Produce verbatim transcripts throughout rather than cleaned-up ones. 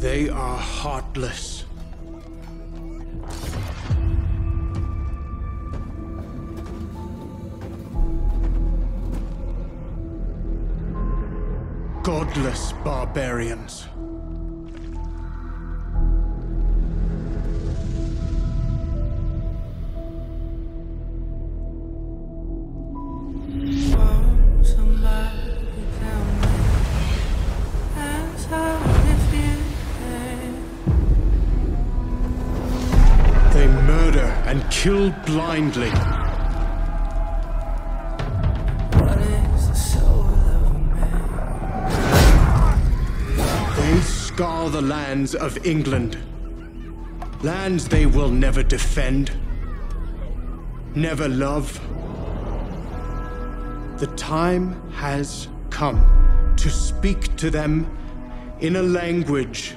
They are heartless. Godless barbarians. Kill blindly. What is the soul of man? They scar the lands of England. Lands they will never defend, never love. The time has come to speak to them in a language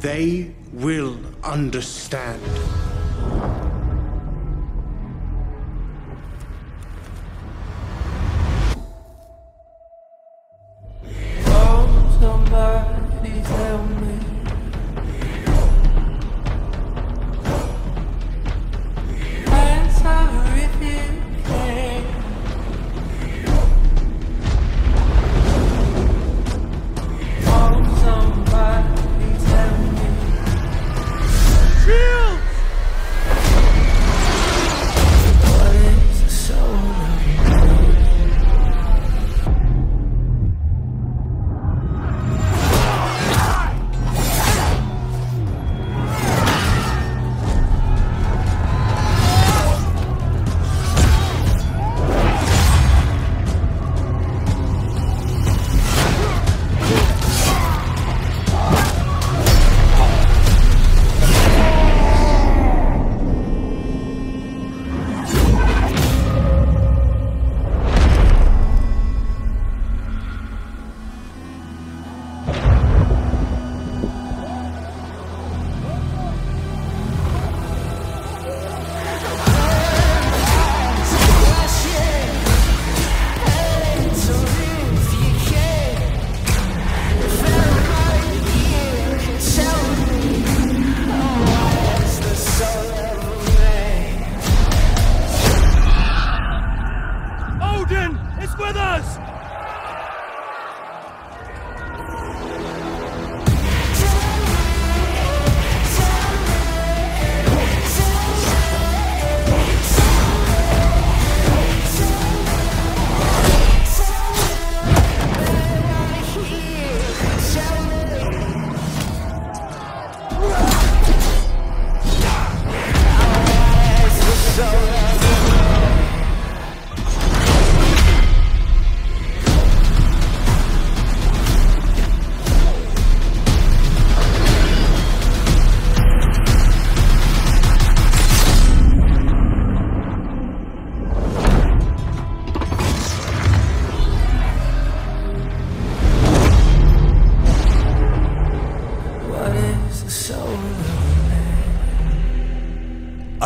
they will understand.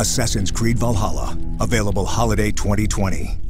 Assassin's Creed Valhalla, available holiday twenty twenty.